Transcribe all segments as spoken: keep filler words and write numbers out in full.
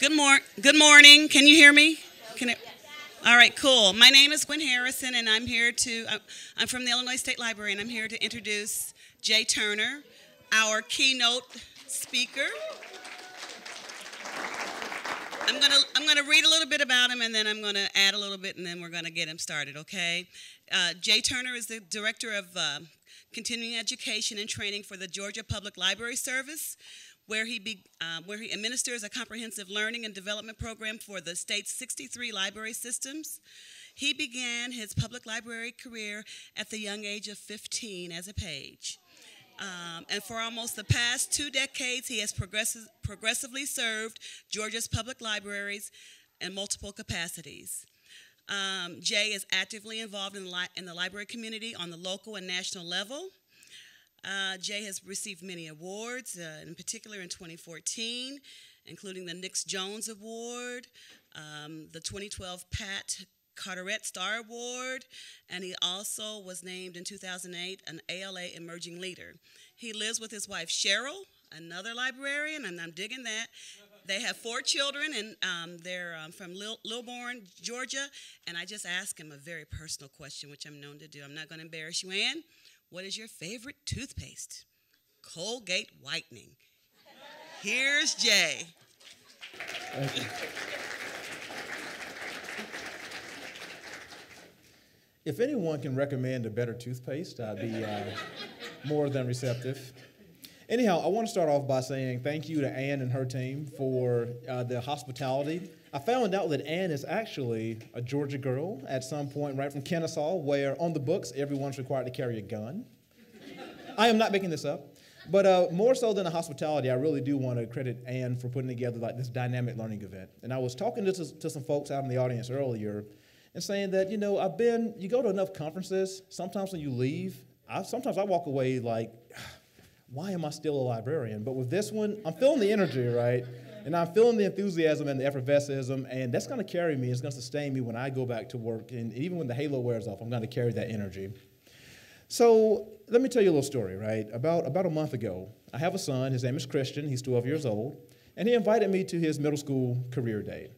Good mor- Good morning. Can you hear me? Can it? All right, cool. My name is Gwen Harrison, and I'm here to, I'm from the Illinois State Library, and I'm here to introduce Jay Turner, our keynote speaker. I'm gonna, I'm gonna read a little bit about him, and then I'm gonna add a little bit, and then we're gonna get him started, okay? Uh, Jay Turner is the Director of uh, Continuing Education and Training for the Georgia Public Library Service, where he, be, uh, where he administers a comprehensive learning and development program for the state's sixty-three library systems. He began his public library career at the young age of fifteen as a page. Um, and for almost the past two decades, he has progressive, progressively served Georgia's public libraries in multiple capacities. Um, Jay is actively involved in the, li in the library community on the local and national level. Uh, Jay has received many awards, uh, in particular in twenty fourteen, including the Nix Jones Award, um, the twenty twelve Pat Carteret Star Award, and he also was named in two thousand eight an A L A Emerging Leader. He lives with his wife Cheryl, another librarian, and I'm digging that. They have four children, and um, they're um, from Lil Lilburn, Georgia, and I just asked him a very personal question, which I'm known to do. I'm not going to embarrass you, Ann. What is your favorite toothpaste? Colgate Whitening. Here's Jay. Thank you. If anyone can recommend a better toothpaste, I'd be uh, more than receptive. Anyhow, I want to start off by saying thank you to Ann and her team for uh, the hospitality. I found out that Ann is actually a Georgia girl at some point right from Kennesaw, where on the books, everyone's required to carry a gun. I am not making this up. But uh, more so than the hospitality, I really do want to credit Ann for putting together like this dynamic learning event. And I was talking to, to some folks out in the audience earlier and saying that, you know, I've been, you go to enough conferences, sometimes when you leave, I, sometimes I walk away like, why am I still a librarian? But with this one, I'm feeling the energy, right? And I'm feeling the enthusiasm and the effervescence, and that's going to carry me. It's going to sustain me when I go back to work. And even when the halo wears off, I'm going to carry that energy. So let me tell you a little story, right? About, about a month ago, I have a son. His name is Christian. He's twelve years old. And he invited me to his middle school career day.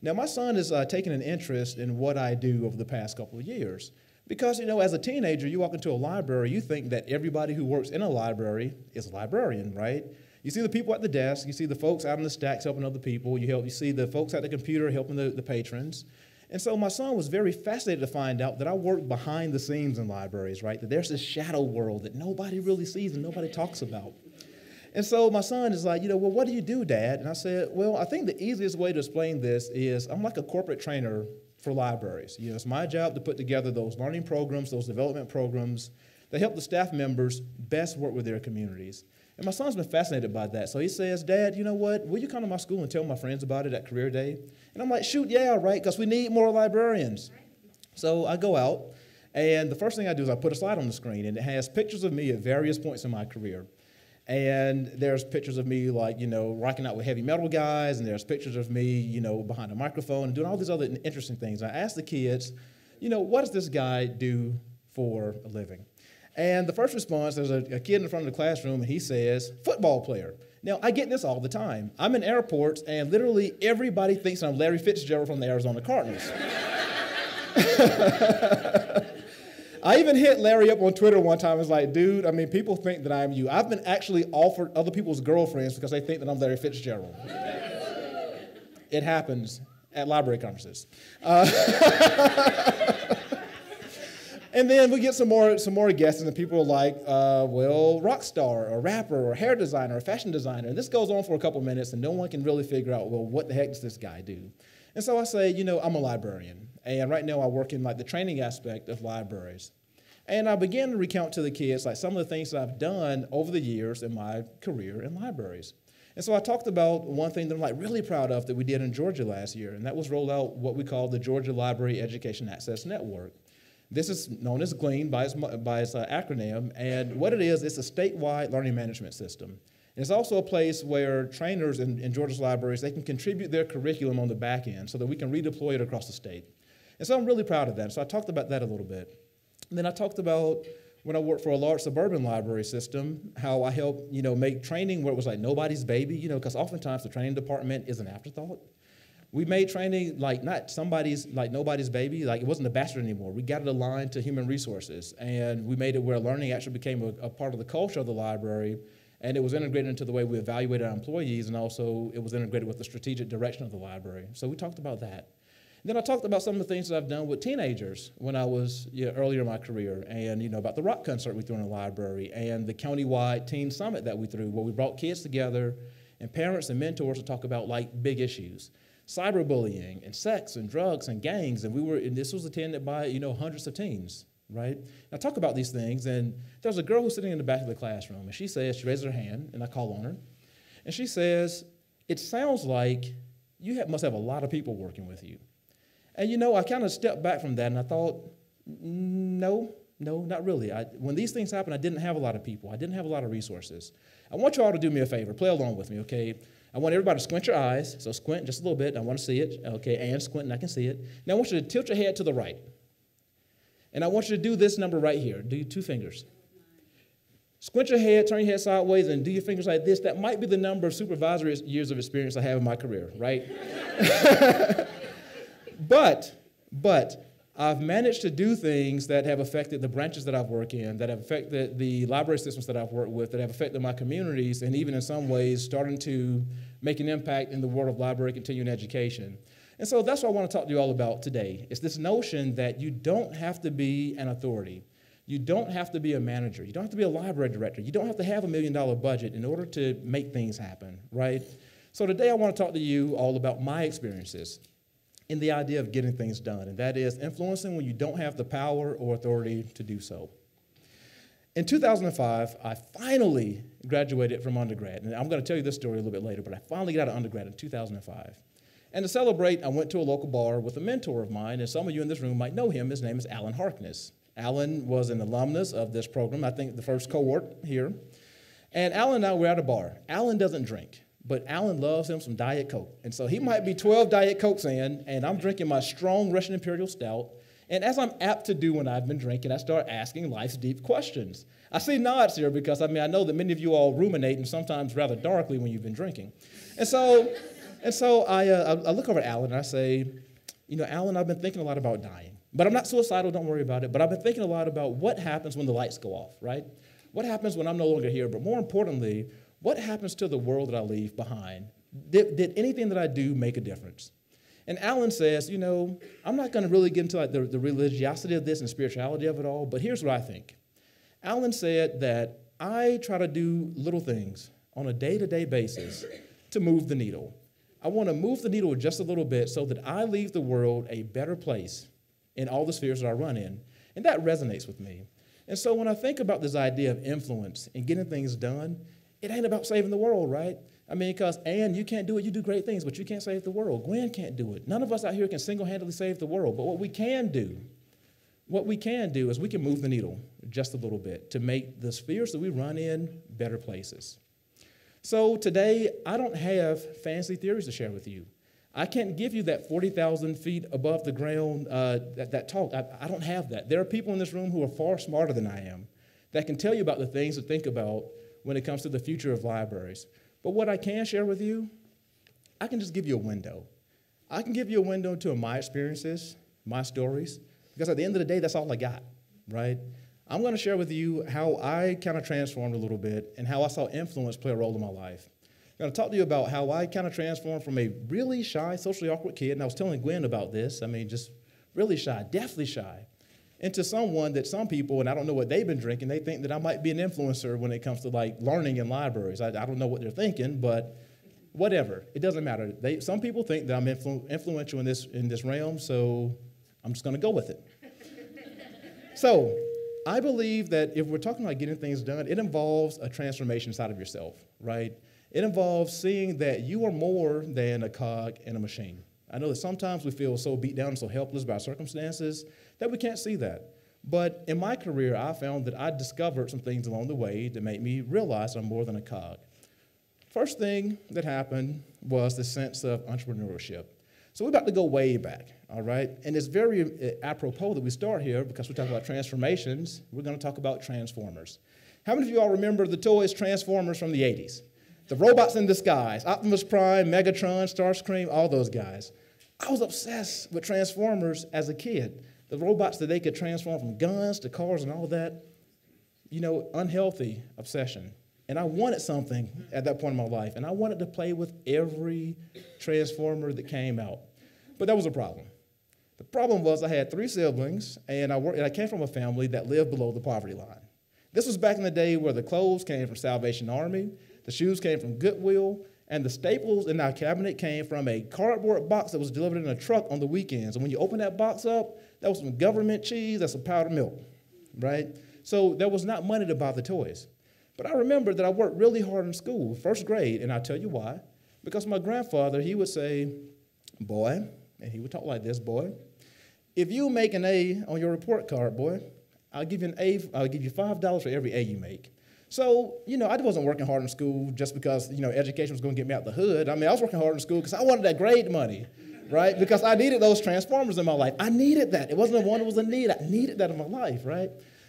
Now, my son has uh, taken an interest in what I do over the past couple of years. Because, you know, as a teenager, you walk into a library, you think that everybody who works in a library is a librarian, right? You see the people at the desk, you see the folks out in the stacks helping other people, you help, you see the folks at the computer helping the, the patrons. And so my son was very fascinated to find out that I work behind the scenes in libraries, right? That there's this shadow world that nobody really sees and nobody talks about. And so my son is like, you know, well, what do you do, Dad? And I said, well, I think the easiest way to explain this is I'm like a corporate trainer for libraries. You know, it's my job to put together those learning programs, those development programs that help the staff members best work with their communities. And my son's been fascinated by that. So he says, Dad, you know what? Will you come to my school and tell my friends about it at career day? And I'm like, shoot, yeah, right, because we need more librarians. So I go out, and the first thing I do is I put a slide on the screen, and it has pictures of me at various points in my career. And there's pictures of me, like, you know, rocking out with heavy metal guys, and there's pictures of me, you know, behind a microphone and doing all these other interesting things. I asked the kids, you know, what does this guy do for a living? And the first response, there's a, a kid in front of the classroom, and he says, football player. Now, I get this all the time. I'm in airports, and literally everybody thinks I'm Larry Fitzgerald from the Arizona Cardinals. I even hit Larry up on Twitter one time. I was like, dude, I mean, people think that I'm you. I've been actually offered other people's girlfriends because they think that I'm Larry Fitzgerald. It happens at library conferences. Uh, and then we get some more, some more guests, and people are like, uh, well, rock star or rapper or hair designer or fashion designer. And this goes on for a couple minutes, and no one can really figure out, well, what the heck does this guy do? And so I say, you know, I'm a librarian. And right now I work in like the training aspect of libraries. And I began to recount to the kids like some of the things that I've done over the years in my career in libraries. And so I talked about one thing that I'm like really proud of that we did in Georgia last year, and that was roll out what we call the Georgia Library Education Access Network. This is known as GLEAN by its, by its uh, acronym, and what it is, it's a statewide learning management system. It's also a place where trainers in, in Georgia's libraries, they can contribute their curriculum on the back end so that we can redeploy it across the state. And so I'm really proud of that. So I talked about that a little bit. And then I talked about when I worked for a large suburban library system, how I helped, you know, make training where it was like nobody's baby, you know, because oftentimes the training department is an afterthought. We made training like not somebody's, like nobody's baby, like it wasn't a bachelor anymore. We got it aligned to human resources, and we made it where learning actually became a, a part of the culture of the library, and it was integrated into the way we evaluated our employees, and also it was integrated with the strategic direction of the library. So we talked about that. And then I talked about some of the things that I've done with teenagers when I was you know, earlier in my career, and you know about the rock concert we threw in the library, and the countywide teen summit that we threw, where we brought kids together and parents and mentors to talk about like big issues. Cyberbullying and sex and drugs and gangs, and we were, and this was attended by you know hundreds of teens, right? And I talk about these things, and there's a girl who's sitting in the back of the classroom, and she says, she raises her hand, and I call on her, and she says, "It sounds like you have, must have a lot of people working with you." And you know, I kind of stepped back from that, and I thought, no, no, not really. I, when these things happened, I didn't have a lot of people. I didn't have a lot of resources. I want you all to do me a favor. Play along with me, okay? I want everybody to squint your eyes, so squint just a little bit. I want to see it, okay, and squint, and I can see it. Now I want you to tilt your head to the right. And I want you to do this number right here. Do two fingers. Squint your head, turn your head sideways, and do your fingers like this. That might be the number of supervisory years of experience I have in my career, right? But, but, I've managed to do things that have affected the branches that I've worked in, that have affected the library systems that I've worked with, that have affected my communities, and even in some ways starting to make an impact in the world of library continuing education. And so that's what I want to talk to you all about today. It's this notion that you don't have to be an authority. You don't have to be a manager. You don't have to be a library director. You don't have to have a million dollar budget in order to make things happen, right? So today I want to talk to you all about my experiences in the idea of getting things done, and that is influencing when you don't have the power or authority to do so. In two thousand five, I finally graduated from undergrad, and I'm going to tell you this story a little bit later, but I finally got out of undergrad in two thousand five. And to celebrate, I went to a local bar with a mentor of mine, and some of you in this room might know him. His name is Alan Harkness. Alan was an alumnus of this program, I think the first cohort here. And Alan and I were at a bar. Alan doesn't drink, but Alan loves him some Diet Coke. And so he might be twelve Diet Cokes in, and I'm drinking my strong Russian Imperial Stout. And as I'm apt to do when I've been drinking, I start asking life's deep questions. I see nods here because, I mean, I know that many of you all ruminate, and sometimes rather darkly, when you've been drinking. And so, and so I, uh, I look over at Alan and I say, you know, Alan, I've been thinking a lot about dying. But I'm not suicidal, don't worry about it. But I've been thinking a lot about what happens when the lights go off, right? What happens when I'm no longer here? But more importantly, what happens to the world that I leave behind? Did, did anything that I do make a difference? And Alan says, you know, I'm not going to really get into like the, the religiosity of this and spirituality of it all, but here's what I think. Alan said that I try to do little things on a day-to-day basis to move the needle. I want to move the needle just a little bit so that I leave the world a better place in all the spheres that I run in. And that resonates with me. And so when I think about this idea of influence and getting things done, it ain't about saving the world, right? I mean, because, Ann, you can't do it. You do great things, but you can't save the world. Gwen can't do it. None of us out here can single-handedly save the world. But what we can do, what we can do is we can move the needle just a little bit to make the spheres that we run in better places. So today, I don't have fancy theories to share with you. I can't give you that forty thousand feet above the ground, uh, that, that talk. I, I don't have that. There are people in this room who are far smarter than I am that can tell you about the things to think about when it comes to the future of libraries. But what I can share with you, I can just give you a window. I can give you a window into my experiences, my stories, because at the end of the day, that's all I got, right? I'm gonna share with you how I kind of transformed a little bit and how I saw influence play a role in my life. I'm gonna talk to you about how I kind of transformed from a really shy, socially awkward kid, and I was telling Gwen about this, I mean, just really shy, deathly shy, into someone that some people, and I don't know what they've been drinking, they think that I might be an influencer when it comes to like learning in libraries. I, I don't know what they're thinking, but whatever, it doesn't matter. They, some people think that I'm influ influential in this, in this realm, so I'm just gonna go with it. So I believe that if we're talking about getting things done, it involves a transformation inside of yourself, right? It involves seeing that you are more than a cog in a machine. I know that sometimes we feel so beat down and so helpless by our circumstances that we can't see that. But in my career, I found that I discovered some things along the way that made me realize I'm more than a cog. First thing that happened was the sense of entrepreneurship. So we're about to go way back, all right? And it's very apropos that we start here because we're talking about transformations. We're going to talk about Transformers. How many of you all remember the toys Transformers from the eighties? The robots in disguise, Optimus Prime, Megatron, Starscream, all those guys. I was obsessed with Transformers as a kid. The robots that they could transform from guns to cars and all that. You know, unhealthy obsession. And I wanted something at that point in my life. And I wanted to play with every Transformer that came out. But that was a problem. The problem was I had three siblings, and I, worked, and I came from a family that lived below the poverty line. This was back in the day where the clothes came from Salvation Army, the shoes came from Goodwill, and the staples in our cabinet came from a cardboard box that was delivered in a truck on the weekends. And when you open that box up, that was some government cheese, that's some powdered milk, right? So there was not money to buy the toys. But I remember that I worked really hard in school, first grade, and I'll tell you why. Because my grandfather, he would say, boy, and he would talk like this, boy, if you make an A on your report card, boy, I'll give you an A, I'll give you five dollars for every A you make. So, you know, I wasn't working hard in school just because, you know, education was going to get me out the hood. I mean, I was working hard in school because I wanted that grade money, right? Because I needed those Transformers in my life. I needed that. It wasn't a want, it was a need. I needed that in my life, right?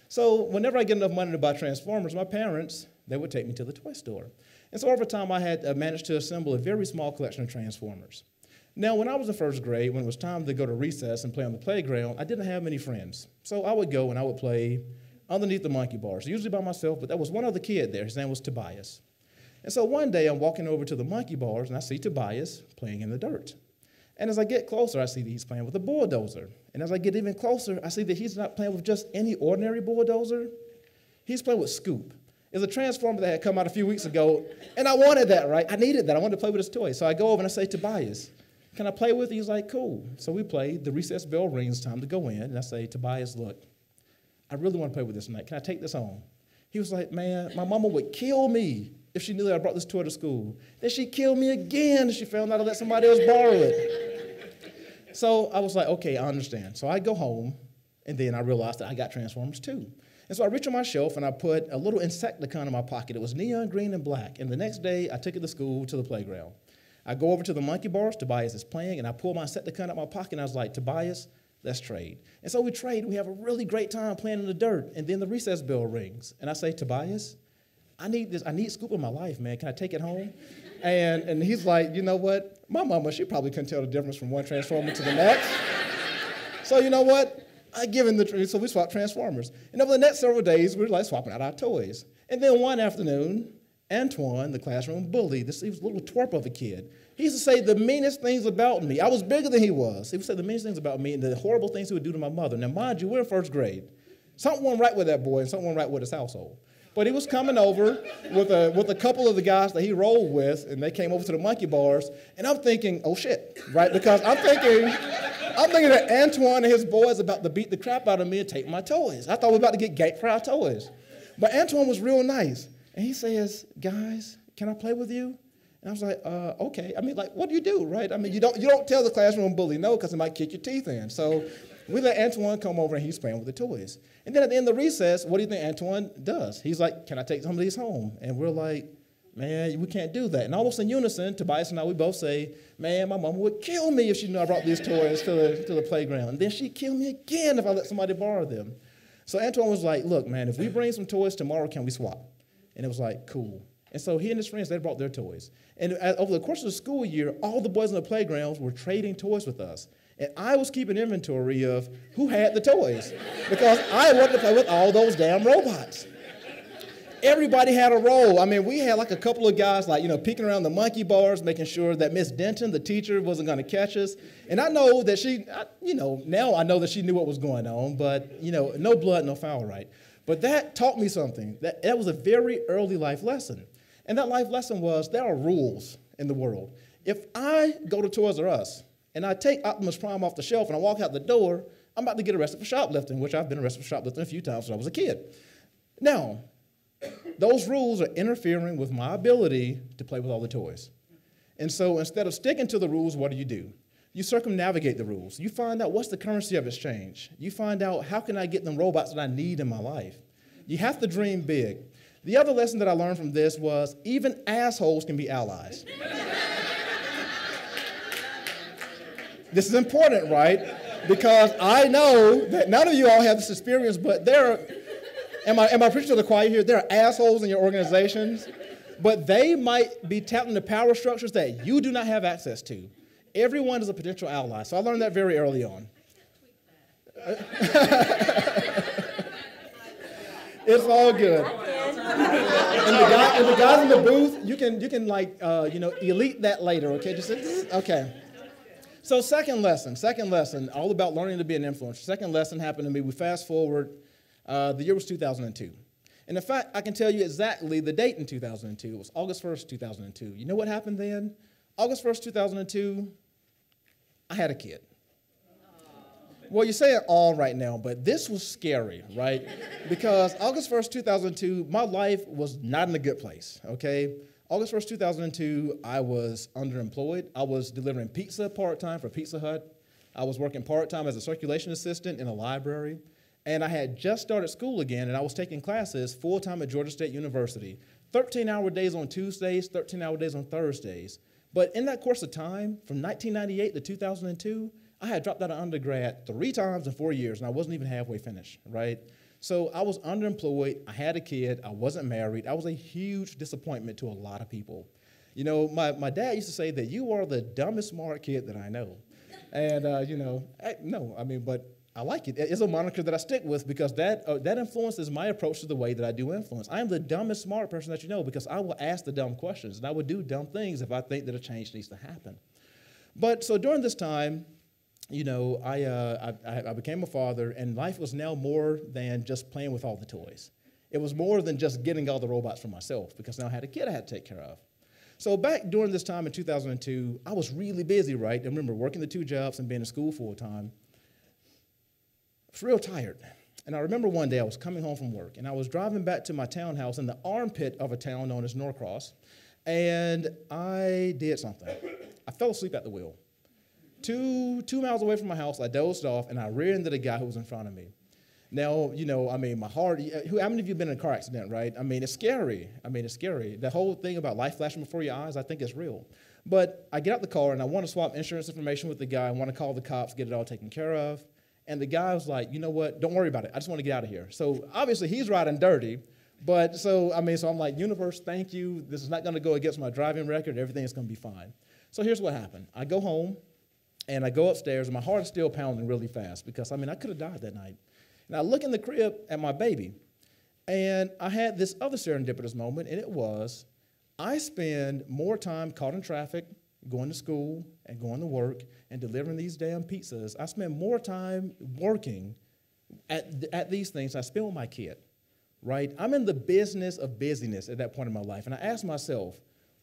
So whenever I get enough money to buy Transformers, my parents, they would take me to the toy store. And so over time, I had managed to assemble a very small collection of Transformers. Now, when I was in first grade, when it was time to go to recess and play on the playground, I didn't have many friends. So I would go and I would play underneath the monkey bars, usually by myself, but there was one other kid there. His name was Tobias. And so one day, I'm walking over to the monkey bars, and I see Tobias playing in the dirt. And as I get closer, I see that he's playing with a bulldozer. And as I get even closer, I see that he's not playing with just any ordinary bulldozer. He's playing with Scoop. It's a Transformer that had come out a few weeks ago, and I wanted that, right? I needed that. I wanted to play with his toy. So I go over and I say, Tobias, can I play with you? He's like, cool. So we played. The recess bell rings, time to go in. And I say, Tobias, look, I really want to play with this tonight. Can I take this home? He was like, man, my mama would kill me if she knew that I brought this toy to school. Then she killed me again if she found out I let somebody else borrow it. So I was like, okay, I understand. So I go home, and then I realized that I got Transformers too. And so I reached on my shelf, and I put a little Insecticon in my pocket. It was neon green and black. And the next day, I took it to school, to the playground. I go over to the monkey bars. Tobias is playing, and I pull my Insecticon out of my pocket, and I was like, Tobias, let's trade. And so we trade. We have a really great time playing in the dirt. And then the recess bell rings. And I say, Tobias, I need this. I need Scoop in my life, man. Can I take it home? And, and he's like, you know what? My mama, she probably couldn't tell the difference from one Transformer to the next. So you know what? I give him the, so we swapped Transformers. And over the next several days, we were like swapping out our toys. And then one afternoon, Antoine, the classroom bully, this, he was a little twerp of a kid. He used to say the meanest things about me. I was bigger than he was. He would say the meanest things about me and the horrible things he would do to my mother. Now, mind you, we're in first grade. Something went right with that boy and something went right with his household. But he was coming over with a, with a couple of the guys that he rolled with, and they came over to the monkey bars, and I'm thinking, oh shit, right? Because I'm thinking, I'm thinking that Antoine and his boys about to beat the crap out of me and take my toys. I thought we were about to get ganked for our toys. But Antoine was real nice, and he says, guys, can I play with you? And I was like, uh, okay. I mean, like, what do you do, right? I mean, you don't, you don't tell the classroom bully no, because it might kick your teeth in. So we let Antoine come over, and he's playing with the toys. And then at the end of the recess, what do you think Antoine does? He's like, can I take some of these home? And we're like, man, we can't do that. And almost in unison, Tobias and I, we both say, man, my mama would kill me if she knew I brought these toys to the, to the playground. And then she'd kill me again if I let somebody borrow them. So Antoine was like, look, man, if we bring some toys tomorrow, can we swap? And it was like, cool. And so he and his friends, they brought their toys. And over the course of the school year, all the boys on the playgrounds were trading toys with us. And I was keeping inventory of who had the toys because I wanted to play with all those damn robots. Everybody had a role. I mean, we had like a couple of guys like, you know, peeking around the monkey bars, making sure that Miss Denton, the teacher, wasn't going to catch us. And I know that she, I, you know, now I know that she knew what was going on, but, you know, no blood, no foul, right? But that taught me something. That, that was a very early life lesson. And that life lesson was there are rules in the world. If I go to Toys R Us, and I take Optimus Prime off the shelf and I walk out the door, I'm about to get arrested for shoplifting, which I've been arrested for shoplifting a few times when I was a kid. Now, those rules are interfering with my ability to play with all the toys. And so instead of sticking to the rules, what do you do? You circumnavigate the rules. You find out what's the currency of exchange. You find out how can I get them robots that I need in my life. You have to dream big. The other lesson that I learned from this was even assholes can be allies. This is important, right? Because I know that none of you all have this experience, but there are, am I, am I preaching to the choir here? There are assholes in your organizations, but they might be tapping the power structures that you do not have access to. Everyone is a potential ally, so I learned that very early on. It's all good. And the, guy, and the guys in the booth, you can, you can like, uh, you know, elite that later, okay? Just, okay. So second lesson, second lesson, all about learning to be an influencer. Second lesson happened to me. We fast forward. Uh, the year was two thousand two. And in fact, I can tell you exactly the date in two thousand two. It was August first, two thousand two. You know what happened then? August first, two thousand two, I had a kid. Well, you say it all right now, but this was scary, right? Because August first, two thousand two, my life was not in a good place, okay? August first, two thousand two, I was underemployed. I was delivering pizza part-time for Pizza Hut. I was working part-time as a circulation assistant in a library. And I had just started school again, and I was taking classes full-time at Georgia State University. thirteen-hour days on Tuesdays, thirteen-hour days on Thursdays. But in that course of time, from nineteen ninety-eight to two thousand two, I had dropped out of undergrad three times in four years, and I wasn't even halfway finished, right? So I was underemployed, I had a kid, I wasn't married. I was a huge disappointment to a lot of people. You know, my, my dad used to say that you are the dumbest smart kid that I know. And, uh, you know, I, no, I mean, but I like it. It's a moniker that I stick with because that, uh, that influences my approach to the way that I do influence. I am the dumbest smart person that you know because I will ask the dumb questions, and I would do dumb things if I think that a change needs to happen. But so during this time, you know, I, uh, I, I became a father, and life was now more than just playing with all the toys. It was more than just getting all the robots for myself, because now I had a kid I had to take care of. So back during this time in two thousand two, I was really busy, right? I remember working the two jobs and being in school full time. I was real tired. And I remember one day I was coming home from work, and I was driving back to my townhouse in the armpit of a town known as Norcross, and I did something. I fell asleep at the wheel. Two, two miles away from my house, I dozed off, and I rear-ended a guy who was in front of me. Now, you know, I mean, my heart, who, how many of you have been in a car accident, right? I mean, it's scary. I mean, it's scary. The whole thing about life flashing before your eyes, I think is real. But I get out the car, and I want to swap insurance information with the guy. I want to call the cops, get it all taken care of. And the guy was like, you know what? Don't worry about it. I just want to get out of here. So, obviously, he's riding dirty. But, so, I mean, so I'm like, universe, thank you. This is not going to go against my driving record. Everything is going to be fine. So, here's what happened. I go home. And I go upstairs, and my heart is still pounding really fast because, I mean, I could have died that night. And I look in the crib at my baby, and I had this other serendipitous moment, and it was I spend more time caught in traffic, going to school and going to work and delivering these damn pizzas. I spend more time working at, th at these things I spend with my kid, right? I'm in the business of busyness at that point in my life, and I asked myself,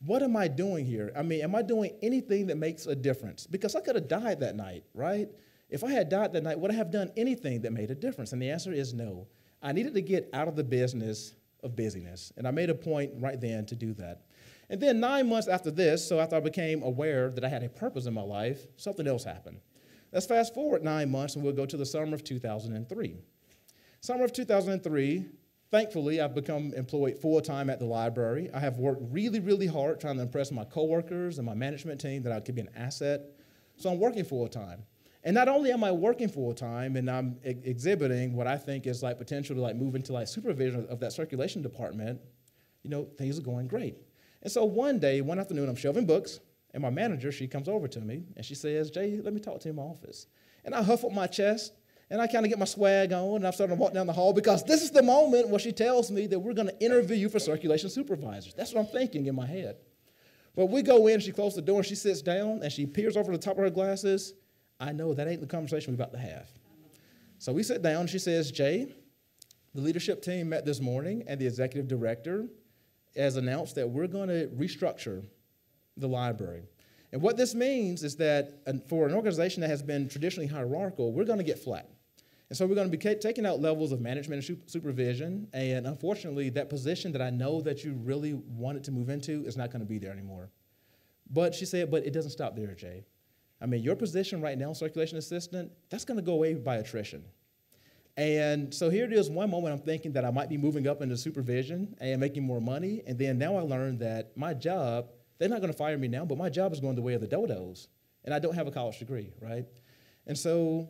what am I doing here? I mean, am I doing anything that makes a difference? Because I could have died that night, right? If I had died that night, would I have done anything that made a difference? And the answer is no. I needed to get out of the business of busyness, and I made a point right then to do that. And then nine months after this, so after I became aware that I had a purpose in my life, something else happened. Let's fast forward nine months, and we'll go to the summer of two thousand three. Summer of two thousand three, thankfully, I've become employed full-time at the library. I have worked really, really hard trying to impress my coworkers and my management team that I could be an asset. So I'm working full-time. And not only am I working full-time and I'm ex exhibiting what I think is like potential to like move into like supervision of that circulation department, you know, things are going great. And so one day, one afternoon, I'm shelving books, and my manager, she comes over to me, and she says, Jay, let me talk to you in my office. And I huff up my chest. And I kind of get my swag on, and I'm starting to walk down the hall because this is the moment where she tells me that we're going to interview you for circulation supervisors. That's what I'm thinking in my head. But we go in, she closes the door, and she sits down, and she peers over the top of her glasses. I know that ain't the conversation we're about to have. So we sit down, and she says, Jay, the leadership team met this morning, and the executive director has announced that we're going to restructure the library. And what this means is that for an organization that has been traditionally hierarchical, we're going to get flat. And so we're going to be taking out levels of management and supervision, and unfortunately, that position that I know that you really wanted to move into is not going to be there anymore. But she said, but it doesn't stop there, Jay. I mean, your position right now, circulation assistant, that's going to go away by attrition. And so here it is, one moment I'm thinking that I might be moving up into supervision and making more money, and then now I learned that my job, they're not going to fire me now, but my job is going the way of the dodos. and I don't have a college degree, right? And so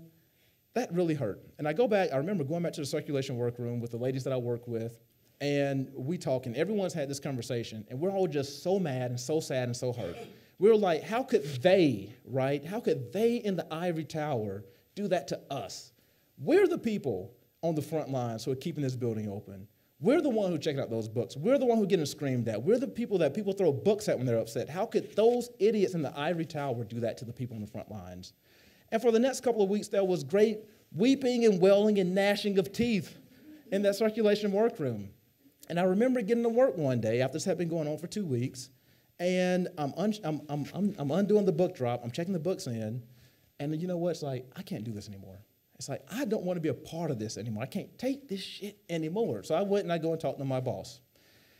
that really hurt. And I go back, I remember going back to the circulation workroom with the ladies that I work with, and we talk, and everyone's had this conversation, and we're all just so mad and so sad and so hurt. We were like, how could they, right? How could they in the ivory tower do that to us? We're the people on the front lines who are keeping this building open. We're the one who checking out those books. We're the one who getting screamed at. We're the people that people throw books at when they're upset. How could those idiots in the ivory tower do that to the people on the front lines? And for the next couple of weeks, there was great weeping and wailing and gnashing of teeth in that circulation workroom. And I remember getting to work one day after this had been going on for two weeks, and I'm, un I'm, I'm, I'm, I'm undoing the book drop. I'm checking the books in, and you know what? It's like, I can't do this anymore. It's like, I don't want to be a part of this anymore. I can't take this shit anymore. So I went and I go and talked to my boss.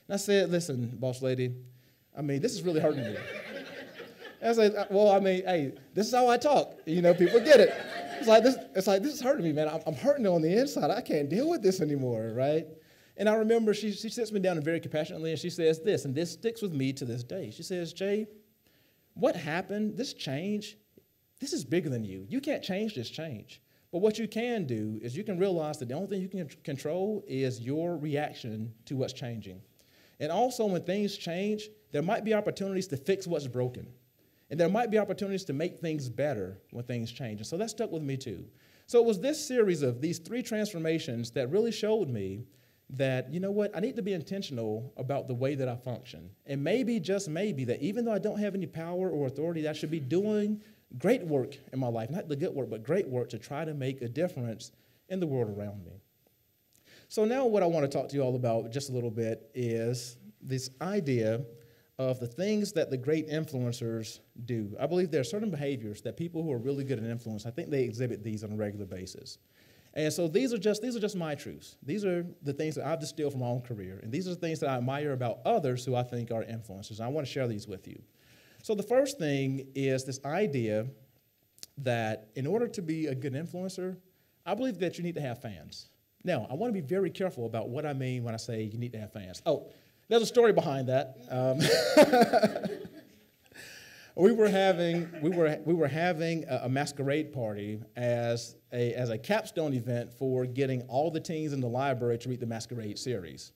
And I said, listen, boss lady, I mean, this is really hurting me. I said, like, well, I mean, hey, this is how I talk. You know, people get it. It's like, this, it's like, this is hurting me, man. I'm, I'm hurting on the inside. I can't deal with this anymore, right? And I remember she, she sits me down very compassionately, and she says this, and this sticks with me to this day. She says, Jay, what happened, this change, this is bigger than you. You can't change this change. But what you can do is you can realize that the only thing you can control is your reaction to what's changing. And also when things change, there might be opportunities to fix what's broken. And there might be opportunities to make things better when things change. And so that stuck with me too. So it was this series of these three transformations that really showed me that, you know what, I need to be intentional about the way that I function. And maybe, just maybe, that even though I don't have any power or authority, that I should be doing great work in my life, not the good work, but great work to try to make a difference in the world around me. So now what I want to talk to you all about just a little bit is this idea of the things that the great influencers do. I believe there are certain behaviors that people who are really good at influence, I think they exhibit these on a regular basis. And so these are just, these are just my truths. These are the things that I've distilled from my own career, and these are the things that I admire about others who I think are influencers, and I want to share these with you. So the first thing is this idea that in order to be a good influencer, I believe that you need to have fans. Now, I want to be very careful about what I mean when I say you need to have fans. Oh, there's a story behind that. Um, we were having we were we were having a, a masquerade party as a as a capstone event for getting all the teens in the library to read the Masquerade series,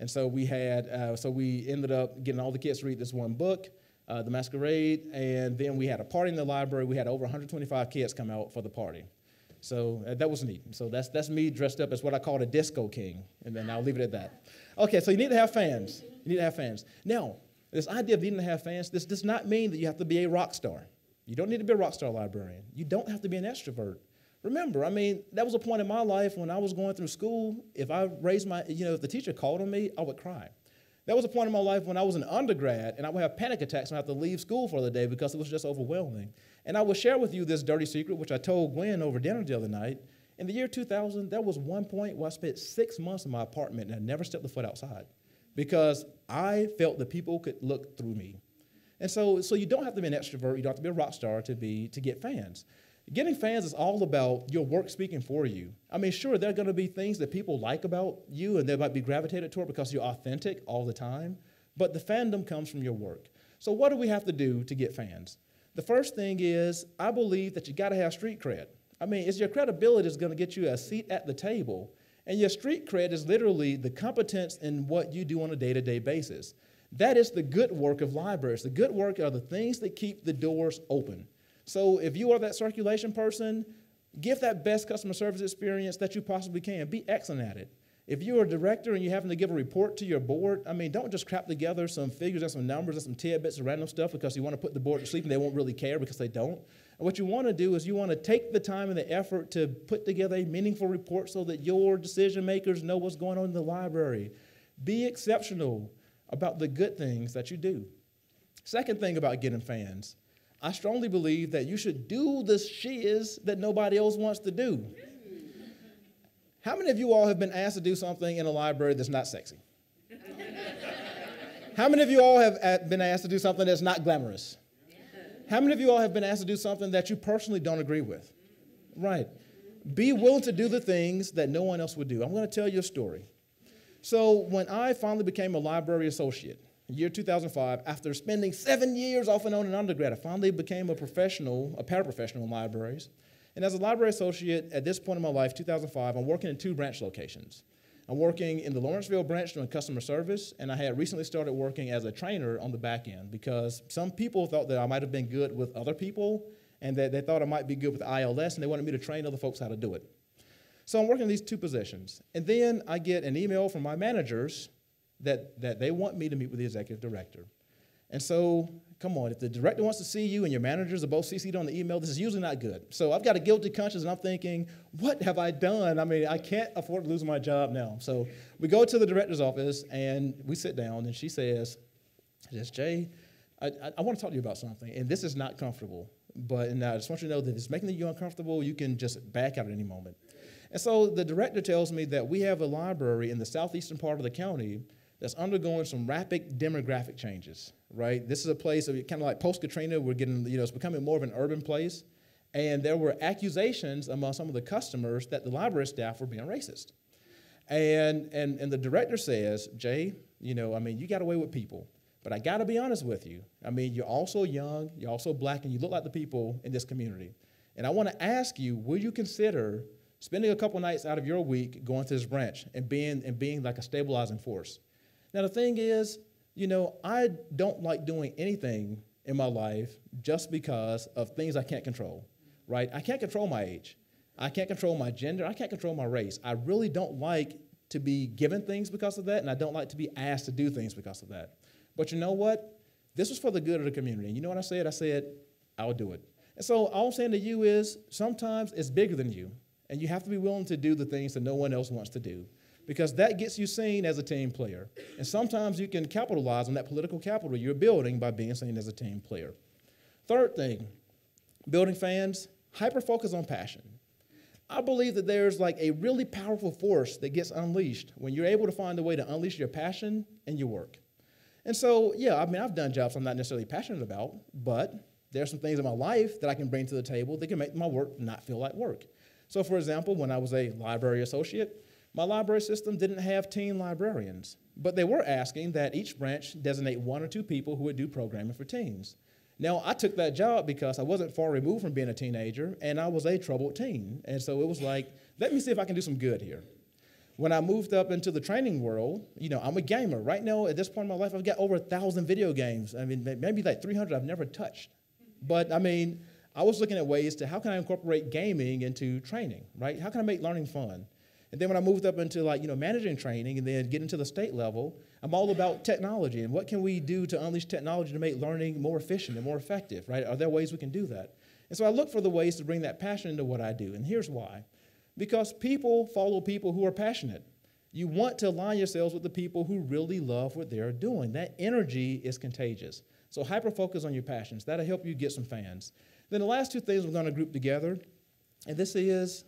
and so we had uh, so we ended up getting all the kids to read this one book. Uh, the Masquerade, and then we had a party in the library. We had over one hundred twenty-five kids come out for the party. So uh, that was neat. So that's, that's me dressed up as what I called a disco king, and then I'll leave it at that. Okay, so you need to have fans. You need to have fans. Now, this idea of needing to have fans, this does not mean that you have to be a rock star. You don't need to be a rock star librarian. You don't have to be an extrovert. Remember, I mean, that was a point in my life when I was going through school. If I raised my, you know, if the teacher called on me, I would cry. That was a point in my life when I was an undergrad, and I would have panic attacks when I had to leave school for the day because it was just overwhelming. And I will share with you this dirty secret, which I told Gwen over dinner the other night. In the year two thousand, there was one point where I spent six months in my apartment and I never stepped a foot outside because I felt that people could look through me. And so, so you don't have to be an extrovert, you don't have to be a rock star to, be, to get fans. Getting fans is all about your work speaking for you. I mean, sure, there are going to be things that people like about you, and they might be gravitated toward because you're authentic all the time, but the fandom comes from your work. So what do we have to do to get fans? The first thing is, I believe that you got to have street cred. I mean, it's your credibility is going to get you a seat at the table, and your street cred is literally the competence in what you do on a day-to-day basis. That is the good work of libraries. The good work are the things that keep the doors open. So if you are that circulation person, give that best customer service experience that you possibly can. Be excellent at it. If you're a director and you're having to give a report to your board, I mean, don't just crap together some figures and some numbers and some tidbits and random stuff because you want to put the board to sleep and they won't really care because they don't. And what you want to do is you want to take the time and the effort to put together a meaningful report so that your decision makers know what's going on in the library. Be exceptional about the good things that you do. Second thing about getting fans. I strongly believe that you should do the shiz that nobody else wants to do. How many of you all have been asked to do something in a library that's not sexy? How many of you all have been asked to do something that's not glamorous? How many of you all have been asked to do something that you personally don't agree with? Right. Be willing to do the things that no one else would do. I'm going to tell you a story. So when I finally became a library associate, year two thousand five, after spending seven years off and on in undergrad, I finally became a professional, a paraprofessional in libraries. And as a library associate, at this point in my life, two thousand five, I'm working in two branch locations. I'm working in the Lawrenceville branch doing customer service, and I had recently started working as a trainer on the back end because some people thought that I might have been good with other people, and that they thought I might be good with I L S, and they wanted me to train other folks how to do it. So I'm working in these two positions. And then I get an email from my managers that, that they want me to meet with the executive director. And so, come on, if the director wants to see you and your managers are both C C'd on the email, this is usually not good. So I've got a guilty conscience, and I'm thinking, what have I done? I mean, I can't afford to lose my job now. So we go to the director's office, and we sit down, and she says, Jay, I, I, I want to talk to you about something, and this is not comfortable. But and I just want you to know that if it's making you uncomfortable, you can just back out at any moment. And so the director tells me that we have a library in the southeastern part of the county that's undergoing some rapid demographic changes, right? This is a place of kind of like post-Katrina, we're getting, you know, it's becoming more of an urban place. And there were accusations among some of the customers that the library staff were being racist. And, and, and the director says, Jay, you know, I mean, you got away with people. But I got to be honest with you. I mean, you're also young, you're also black, and you look like the people in this community. And I want to ask you, will you consider spending a couple nights out of your week going to this branch and being, and being like a stabilizing force? Now, the thing is, you know, I don't like doing anything in my life just because of things I can't control, right? I can't control my age. I can't control my gender. I can't control my race. I really don't like to be given things because of that, and I don't like to be asked to do things because of that. But you know what? This was for the good of the community. And you know what I said? I said, I'll do it. And so all I'm saying to you is sometimes it's bigger than you, and you have to be willing to do the things that no one else wants to do, because that gets you seen as a team player. And sometimes you can capitalize on that political capital you're building by being seen as a team player. Third thing, building fans, hyper-focus on passion. I believe that there's like a really powerful force that gets unleashed when you're able to find a way to unleash your passion and your work. And so, yeah, I mean, I've done jobs I'm not necessarily passionate about, but there are some things in my life that I can bring to the table that can make my work not feel like work. So, for example, when I was a library associate, my library system didn't have teen librarians, but they were asking that each branch designate one or two people who would do programming for teens. Now, I took that job because I wasn't far removed from being a teenager, and I was a troubled teen. And so it was like, let me see if I can do some good here. When I moved up into the training world, you know, I'm a gamer. Right now, at this point in my life, I've got over a thousand video games. I mean, maybe like three hundred I've never touched. But, I mean, I was looking at ways to how can I incorporate gaming into training, right? How can I make learning fun? And then when I moved up into, like, you know, managing training and then getting to the state level, I'm all about technology and what can we do to unleash technology to make learning more efficient and more effective, right? Are there ways we can do that? And so I look for the ways to bring that passion into what I do, and here's why. Because people follow people who are passionate. You want to align yourselves with the people who really love what they're doing. That energy is contagious. So hyper-focus on your passions. That'll help you get some fans. Then the last two things we're going to group together, and this is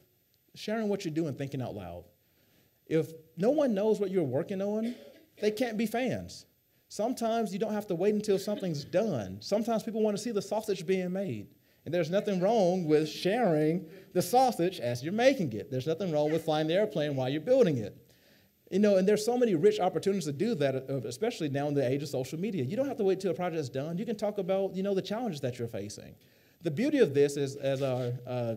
sharing what you do and thinking out loud. If no one knows what you're working on, they can't be fans. Sometimes you don't have to wait until something's done. Sometimes people want to see the sausage being made. And there's nothing wrong with sharing the sausage as you're making it. There's nothing wrong with flying the airplane while you're building it. You know, and there's so many rich opportunities to do that, especially now in the age of social media. You don't have to wait till a project's done. You can talk about, you know, the challenges that you're facing. The beauty of this is, as our uh,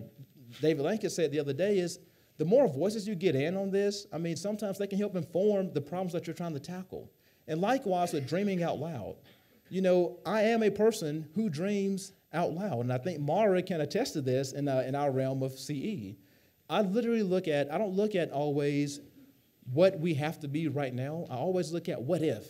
David Lankin said the other day, is the more voices you get in on this, I mean, sometimes they can help inform the problems that you're trying to tackle. And likewise with dreaming out loud. You know, I am a person who dreams out loud, and I think Mara can attest to this in, uh, in our realm of C E. I literally look at, I don't look at always what we have to be right now. I always look at what if.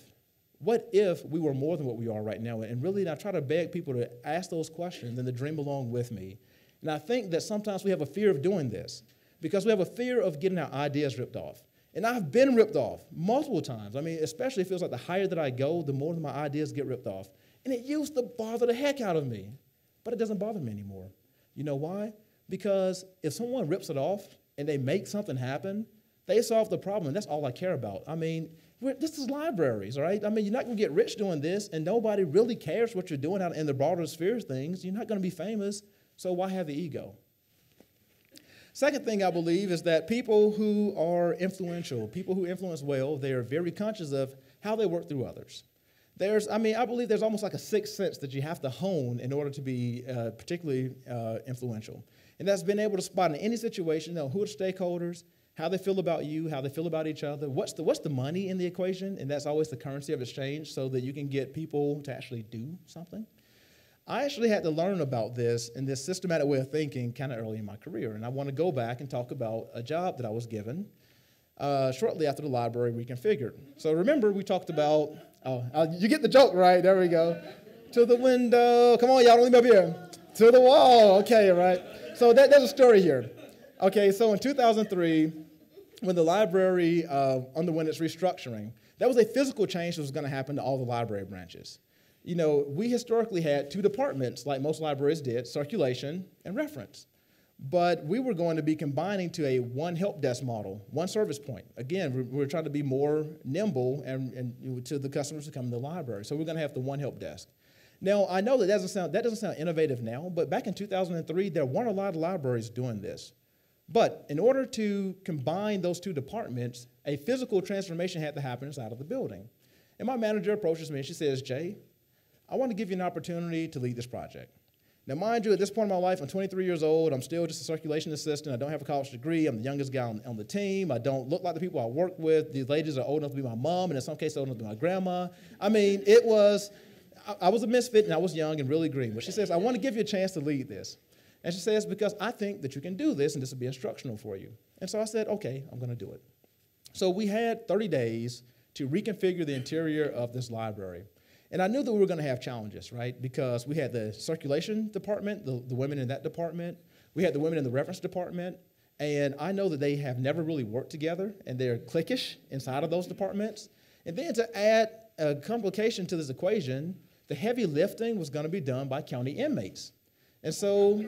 What if we were more than what we are right now? And really, I try to beg people to ask those questions and to dream along with me. And I think that sometimes we have a fear of doing this because we have a fear of getting our ideas ripped off. And I've been ripped off multiple times. I mean, especially it feels like the higher that I go, the more that my ideas get ripped off. And it used to bother the heck out of me. But it doesn't bother me anymore. You know why? Because if someone rips it off and they make something happen, they solve the problem. That's all I care about. I mean, we're, this is libraries, right? I mean, you're not going to get rich doing this, and nobody really cares what you're doing out in the broader sphere of things. You're not going to be famous, so why have the ego? Second thing I believe is that people who are influential, people who influence well, they are very conscious of how they work through others. There's, I mean, I believe there's almost like a sixth sense that you have to hone in order to be uh, particularly uh, influential. And that's being able to spot in any situation, you know, who are the stakeholders, how they feel about you, how they feel about each other, what's the, what's the money in the equation, and that's always the currency of exchange so that you can get people to actually do something. I actually had to learn about this and this systematic way of thinking kind of early in my career, and I want to go back and talk about a job that I was given uh, shortly after the library reconfigured. So remember, we talked about, oh, uh, you get the joke, right? There we go. To the window. Come on, y'all, don't leave me up here. To the wall. Okay, right. So that, there's a story here. Okay, so in two thousand three, when the library uh, underwent its restructuring, that was a physical change that was going to happen to all the library branches. You know, we historically had two departments, like most libraries did, circulation and reference. But we were going to be combining to a one help desk model, one service point. Again, we we're trying to be more nimble and, and to the customers who come to the library. So we're going to have the one help desk. Now, I know that doesn't sound, that doesn't sound innovative now, but back in two thousand three, there weren't a lot of libraries doing this. But in order to combine those two departments, a physical transformation had to happen inside of the building. And my manager approaches me and she says, Jay, I want to give you an opportunity to lead this project. Now, mind you, at this point in my life, I'm twenty-three years old. I'm still just a circulation assistant. I don't have a college degree. I'm the youngest guy on, on the team. I don't look like the people I work with. These ladies are old enough to be my mom, and in some cases, old enough to be my grandma. I mean, it was, I, I was a misfit, and I was young and really green. But she says, I want to give you a chance to lead this. And she says, because I think that you can do this, and this will be instructional for you. And so I said, okay, I'm going to do it. So we had thirty days to reconfigure the interior of this library. And I knew that we were going to have challenges, right? Because we had the circulation department, the, the women in that department. We had the women in the reference department. And I know that they have never really worked together, and they're cliquish inside of those departments. And then to add a complication to this equation, the heavy lifting was going to be done by county inmates. And so...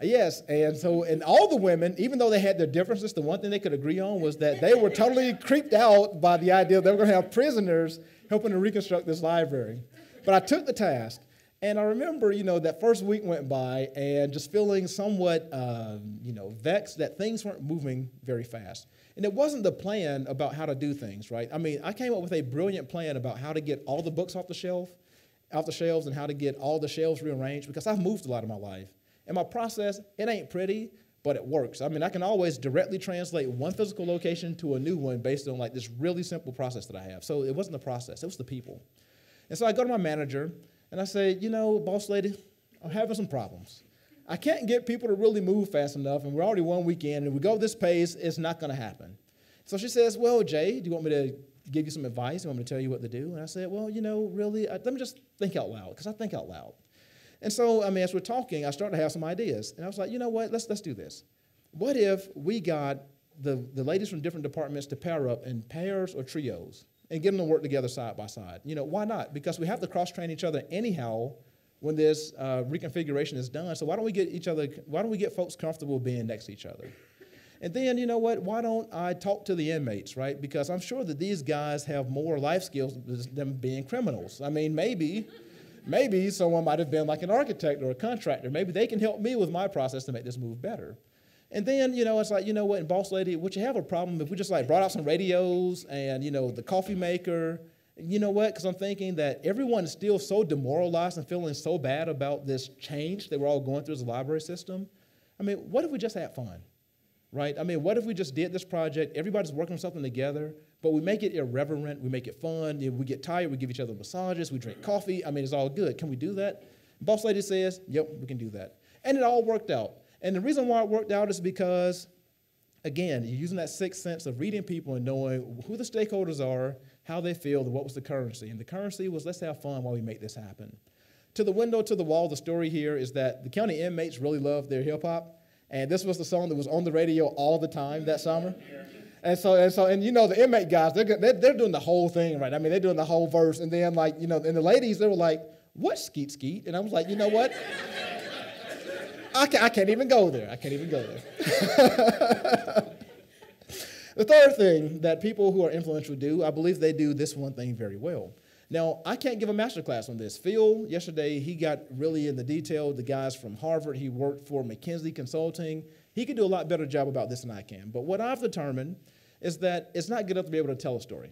Yes, and so, and all the women, even though they had their differences, the one thing they could agree on was that they were totally creeped out by the idea they were going to have prisoners helping to reconstruct this library. But I took the task, and I remember, you know, that first week went by, and just feeling somewhat, um, you know, vexed that things weren't moving very fast. And it wasn't the plan about how to do things, right? I mean, I came up with a brilliant plan about how to get all the books off the shelf, off the shelves, and how to get all the shelves rearranged, because I've moved a lot in my life. And my process, it ain't pretty, but it works. I mean, I can always directly translate one physical location to a new one based on like this really simple process that I have. So it wasn't the process, it was the people. And so I go to my manager and I say, you know, boss lady, I'm having some problems. I can't get people to really move fast enough, and we're already one week in, and if we go this pace, it's not gonna happen. So she says, well, Jay, do you want me to give you some advice? Do you want me to tell you what to do? And I said, well, you know, really, I, let me just think out loud, because I think out loud. And so, I mean, as we're talking, I started to have some ideas. And I was like, you know what, let's, let's do this. What if we got the, the ladies from different departments to pair up in pairs or trios and get them to work together side by side? You know, why not? Because we have to cross-train each other anyhow when this uh, reconfiguration is done. So why don't we get each other, why don't we get folks comfortable being next to each other? And then, you know what, why don't I talk to the inmates, right? Because I'm sure that these guys have more life skills than being criminals. I mean, maybe... Maybe someone might have been like an architect or a contractor. Maybe they can help me with my process to make this move better. And then, you know, it's like, you know what, and boss lady, would you have a problem if we just like brought out some radios and, you know, the coffee maker? You know what, because I'm thinking that everyone is still so demoralized and feeling so bad about this change that we're all going through as a library system. I mean, what if we just had fun, right? I mean, what if we just did this project, everybody's working on something together, but we make it irreverent, we make it fun, we get tired, we give each other massages, we drink coffee, I mean, it's all good. Can we do that? Boss lady says, yep, we can do that. And it all worked out. And the reason why it worked out is because, again, you're using that sixth sense of reading people and knowing who the stakeholders are, how they feel, and what was the currency. And the currency was, let's have fun while we make this happen. To the window, to the wall, the story here is that the county inmates really loved their hip hop, and this was the song that was on the radio all the time that summer. And so, and so, and you know, the inmate guys, they're, they're, they're doing the whole thing, right? I mean, they're doing the whole verse. And then, like, you know, and the ladies, they were like, what skeet skeet? And I was like, you know what? I, can, I can't even go there. I can't even go there. The third thing that people who are influential do, I believe they do this one thing very well. Now, I can't give a master class on this. Phil, yesterday, he got really in the detail. The guys from Harvard, he worked for McKinsey Consulting. He could do a lot better job about this than I can. But what I've determined is that it's not good enough to be able to tell a story.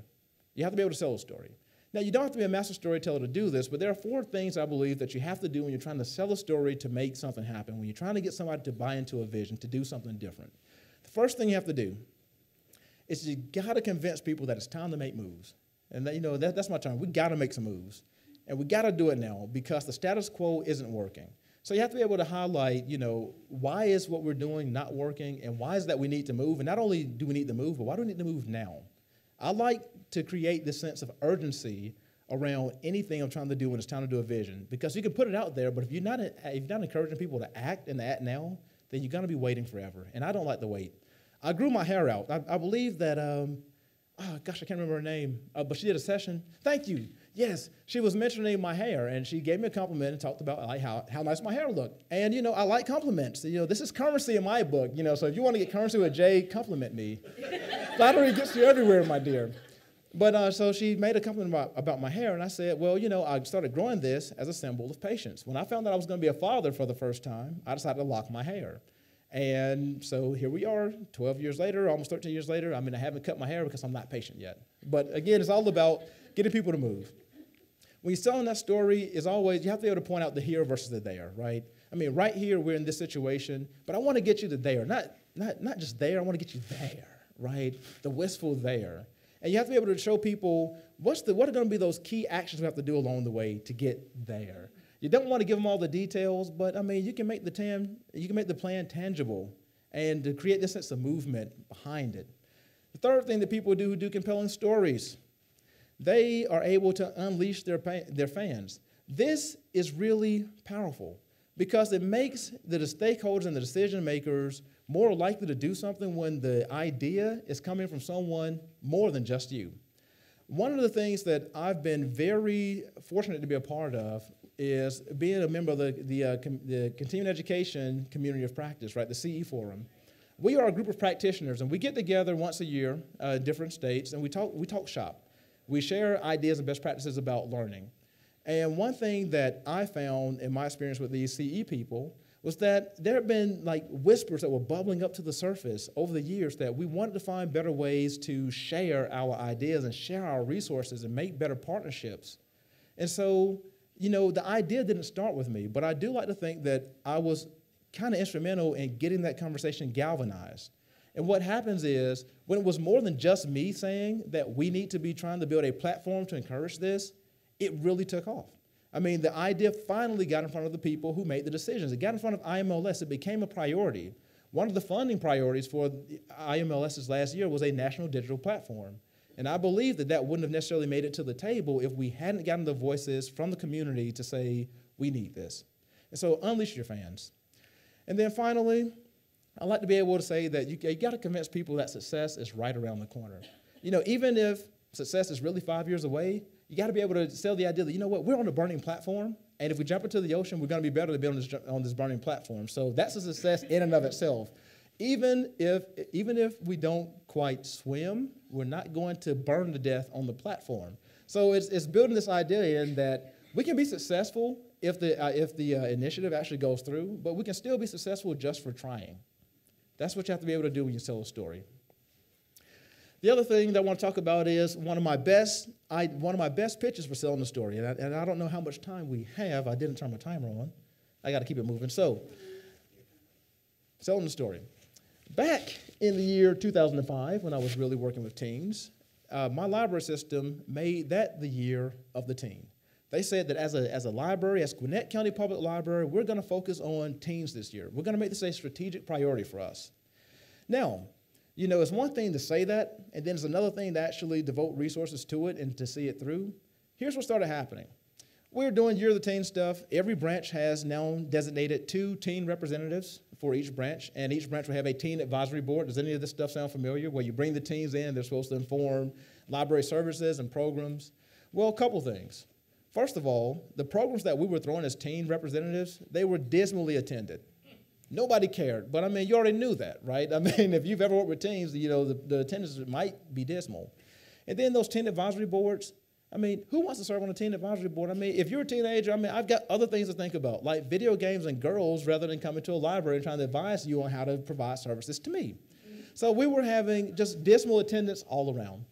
You have to be able to tell a story. Now, you don't have to be a master storyteller to do this, but there are four things I believe that you have to do when you're trying to sell a story to make something happen, when you're trying to get somebody to buy into a vision, to do something different. The first thing you have to do is you got to convince people that it's time to make moves. And that, you know, that, that's my term. We got to make some moves. And we got to do it now because the status quo isn't working. So you have to be able to highlight, you know, why is what we're doing not working and why is that we need to move? And not only do we need to move, but why do we need to move now? I like to create this sense of urgency around anything I'm trying to do when it's time to do a vision. Because you can put it out there, but if you're not, if you're not encouraging people to act and to act now, then you're going to be waiting forever. And I don't like to wait. I grew my hair out. I, I believe that, um, oh, gosh, I can't remember her name, uh, but she did a session. Thank you. Yes, she was mentioning my hair, and she gave me a compliment and talked about like, how, how nice my hair looked. And, you know, I like compliments. You know, this is currency in my book. You know, so if you want to get currency with Jay, compliment me. Flattery gets you everywhere, my dear. But uh, so she made a compliment about, about my hair, and I said, well, you know, I started growing this as a symbol of patience. When I found out I was going to be a father for the first time, I decided to lock my hair. And so here we are, twelve years later, almost thirteen years later. I mean, I haven't cut my hair because I'm not patient yet. But again, it's all about getting people to move. When you're selling that story, is always you have to be able to point out the here versus the there, right? I mean, right here, we're in this situation, but I want to get you to there. Not, not, not just there, I want to get you there, right? The wistful there. And you have to be able to show people what's the, what are going to be those key actions we have to do along the way to get there. You don't want to give them all the details, but I mean, you can make the tam, you can make the plan tangible and to create this sense of movement behind it. The third thing that people do who do compelling stories, they are able to unleash their, their fans. This is really powerful because it makes the stakeholders and the decision makers more likely to do something when the idea is coming from someone more than just you. One of the things that I've been very fortunate to be a part of is being a member of the, the, uh, com the Continuing Education Community of Practice, right, the C E Forum. We are a group of practitioners, and we get together once a year, uh, different states, and we talk, we talk shop. We share ideas and best practices about learning. And one thing that I found in my experience with these C E people was that there have been like whispers that were bubbling up to the surface over the years that we wanted to find better ways to share our ideas and share our resources and make better partnerships. And so, you know, the idea didn't start with me, but I do like to think that I was kind of instrumental in getting that conversation galvanized. And what happens is when it was more than just me saying that we need to be trying to build a platform to encourage this, it really took off. I mean, the idea finally got in front of the people who made the decisions. It got in front of I M L S. It became a priority. One of the funding priorities for I M L S's last year was a national digital platform. And I believe that that wouldn't have necessarily made it to the table if we hadn't gotten the voices from the community to say, we need this. And so unleash your fans. And then finally, I'd like to be able to say that you, you got to convince people that success is right around the corner. You know, even if success is really five years away, you got to be able to sell the idea that, you know what, we're on a burning platform, and if we jump into the ocean, we're going to be better to be on this, on this burning platform. So that's a success in and of itself. Even if, even if we don't quite swim, we're not going to burn to death on the platform. So it's, it's building this idea in that we can be successful if the, uh, if the uh, initiative actually goes through, but we can still be successful just for trying. That's what you have to be able to do when you sell a story. The other thing that I want to talk about is one of my best, I, one of my best pitches for selling a story, and I, and I don't know how much time we have. I didn't turn my timer on. I got to keep it moving. So, selling the story. Back in the year two thousand five, when I was really working with teens, uh, my library system made that the year of the teen. They said that as a, as a library, as Gwinnett County Public Library, we're going to focus on teens this year. We're going to make this a strategic priority for us. Now, you know, it's one thing to say that, and then it's another thing to actually devote resources to it and to see it through. Here's what started happening. We're doing Year of the Teen stuff. Every branch has now designated two teen representatives for each branch, and each branch will have a teen advisory board. Does any of this stuff sound familiar? Where you bring the teens in, they're supposed to inform library services and programs. Well, a couple things. First of all, the programs that we were throwing as teen representatives, they were dismally attended. Nobody cared, but I mean, you already knew that, right? I mean, if you've ever worked with teens, you know, the, the attendance might be dismal. And then those teen advisory boards, I mean, who wants to serve on a teen advisory board? I mean, if you're a teenager, I mean, I've got other things to think about, like video games and girls rather than coming to a library and trying to advise you on how to provide services to me. Mm-hmm. So we were having just dismal attendance all around.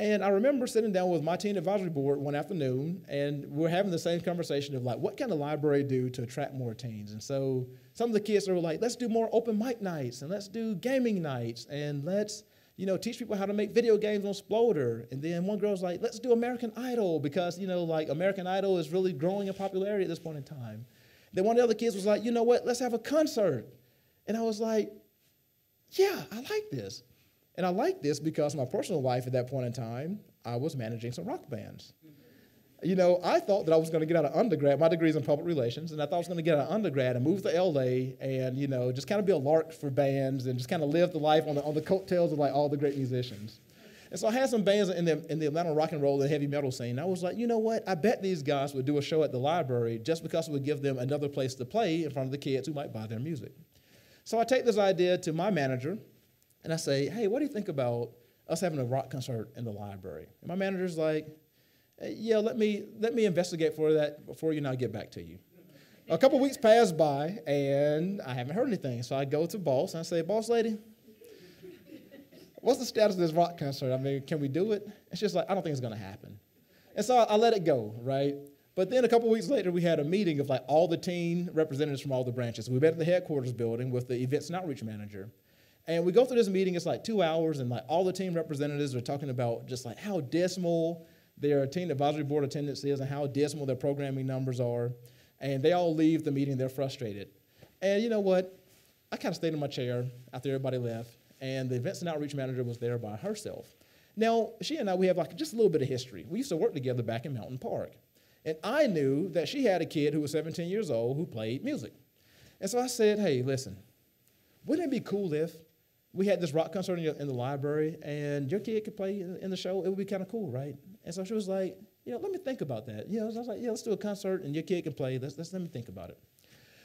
And I remember sitting down with my teen advisory board one afternoon, and we we're having the same conversation of like, what can the library do to attract more teens? And so some of the kids were like, let's do more open mic nights, and let's do gaming nights, and let's, you know, teach people how to make video games on Sploder. And then one girl's like, let's do American Idol, because, you know, like American Idol is really growing in popularity at this point in time. Then one of the other kids was like, you know what, let's have a concert. And I was like, yeah, I like this. And I like this because my personal life at that point in time, I was managing some rock bands. You know, I thought that I was going to get out of undergrad. My degree's in public relations, and I thought I was going to get out of undergrad and move to L A and, you know, just kind of be a lark for bands and just kind of live the life on the, on the coattails of, like, all the great musicians. And so I had some bands in the, in the Atlanta rock and roll and heavy metal scene. And I was like, you know what? I bet these guys would do a show at the library just because it would give them another place to play in front of the kids who might buy their music. So I take this idea to my manager, and I say, hey, what do you think about us having a rock concert in the library? And my manager's like, yeah, let me let me investigate for that before you and I get back to you. A couple weeks pass by, and I haven't heard anything. So I go to boss, and I say, boss lady, what's the status of this rock concert? I mean, can we do it? And she's like, I don't think it's going to happen. And so I, I let it go, right? But then a couple weeks later, we had a meeting of like all the teen representatives from all the branches. We met at the headquarters building with the events and outreach manager. And we go through this meeting. It's like two hours, and like all the teen representatives are talking about just like how dismal their teen advisory board attendance is and how dismal their programming numbers are. And they all leave the meeting. They're frustrated. And you know what? I kind of stayed in my chair after everybody left. And the events and outreach manager was there by herself. Now, she and I, we have like just a little bit of history. We used to work together back in Mountain Park. And I knew that she had a kid who was seventeen years old who played music. And so I said, hey, listen, wouldn't it be cool if we had this rock concert in, your, in the library, and your kid could play in, in the show? It would be kind of cool, right? And so she was like, you know, let me think about that. You know, so I was like, yeah, let's do a concert, and your kid can play. Let's, let's, let me think about it.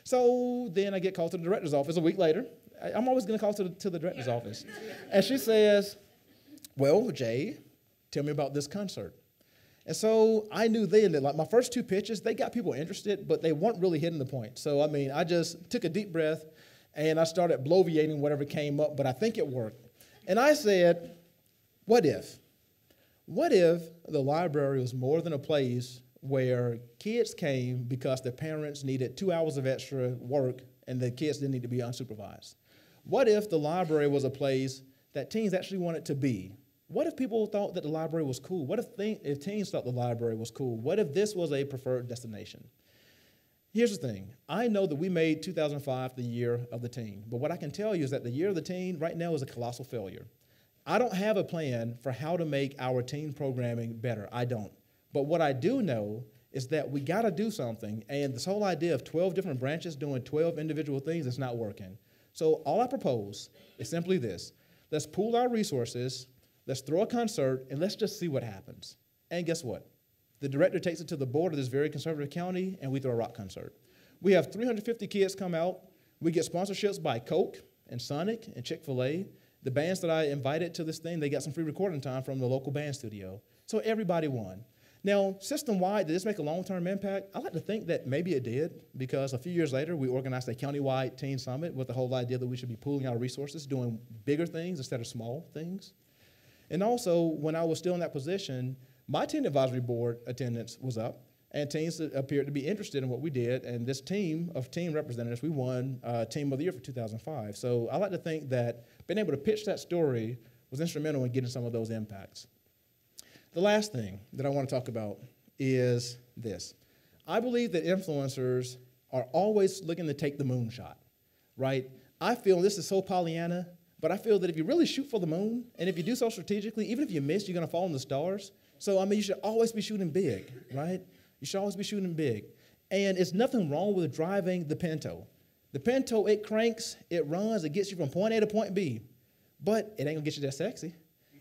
So then I get called to the director's office a week later. I, I'm always going to call to the, to the director's office. And she says, well, Jay, tell me about this concert. And so I knew then that like my first two pitches, they got people interested, but they weren't really hitting the point. So, I mean, I just took a deep breath, and I started bloviating whatever came up, but I think it worked. And I said, what if? What if the library was more than a place where kids came because their parents needed two hours of extra work and the kids didn't need to be unsupervised? What if the library was a place that teens actually wanted to be? What if people thought that the library was cool? What if, if teens thought the library was cool? What if this was a preferred destination? Here's the thing. I know that we made two thousand five the year of the teen, but what I can tell you is that the year of the teen right now is a colossal failure. I don't have a plan for how to make our teen programming better. I don't. But what I do know is that we got to do something, and this whole idea of twelve different branches doing twelve individual things is not working. So all I propose is simply this. Let's pool our resources, let's throw a concert, and let's just see what happens. And guess what? The director takes it to the board of this very conservative county, and we throw a rock concert. We have three hundred fifty kids come out. We get sponsorships by Coke and Sonic and Chick-fil-A. The bands that I invited to this thing, they got some free recording time from the local band studio. So everybody won. Now, system-wide, did this make a long-term impact? I like to think that maybe it did, because a few years later, we organized a county-wide teen summit with the whole idea that we should be pooling our resources, doing bigger things instead of small things. And also, when I was still in that position, my teen advisory board attendance was up, and teens appeared to be interested in what we did, and this team of teen representatives, we won uh, Team of the Year for two thousand five. So I like to think that being able to pitch that story was instrumental in getting some of those impacts. The last thing that I want to talk about is this. I believe that influencers are always looking to take the moonshot, right? I feel this is so Pollyanna, but I feel that if you really shoot for the moon, and if you do so strategically, even if you miss, you're going to fall in the stars. So, I mean, you should always be shooting big, right? You should always be shooting big. And it's nothing wrong with driving the Pinto. The Pinto, it cranks, it runs, it gets you from point A to point B. But it ain't going to get you that sexy.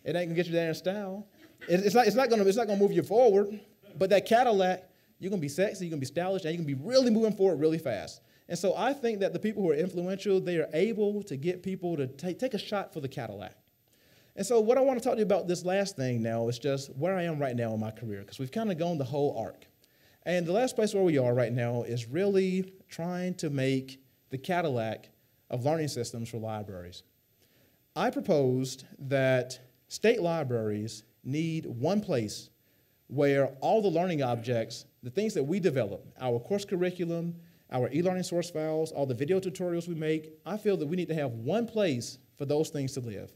It ain't going to get you that in style. It's not, it's not going to move you forward. But that Cadillac, you're going to be sexy, you're going to be stylish, and you're going to be really moving forward really fast. And so I think that the people who are influential, they are able to get people to take, take a shot for the Cadillac. And so what I want to talk to you about this last thing now is just where I am right now in my career, because we've kind of gone the whole arc. And the last place where we are right now is really trying to make the Cadillac of learning systems for libraries. I proposed that state libraries need one place where all the learning objects, the things that we develop, our course curriculum, our e-learning source files, all the video tutorials we make, I feel that we need to have one place for those things to live.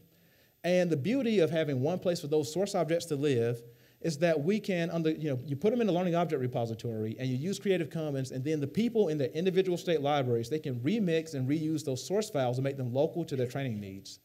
And the beauty of having one place for those source objects to live is that we can, under, you know, you put them in the learning object repository and you use Creative Commons, and then the people in their individual state libraries, they can remix and reuse those source files and make them local to their training needs.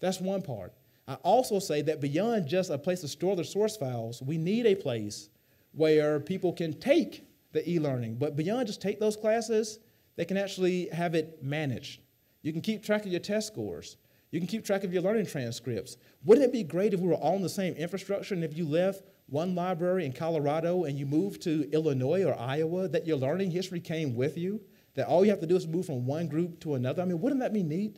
That's one part. I also say that beyond just a place to store the source files, we need a place where people can take the e-learning, but beyond just take those classes, they can actually have it managed. You can keep track of your test scores. You can keep track of your learning transcripts. Wouldn't it be great if we were all on the same infrastructure, and if you left one library in Colorado and you moved to Illinois or Iowa, that your learning history came with you, that all you have to do is move from one group to another? I mean, wouldn't that be neat?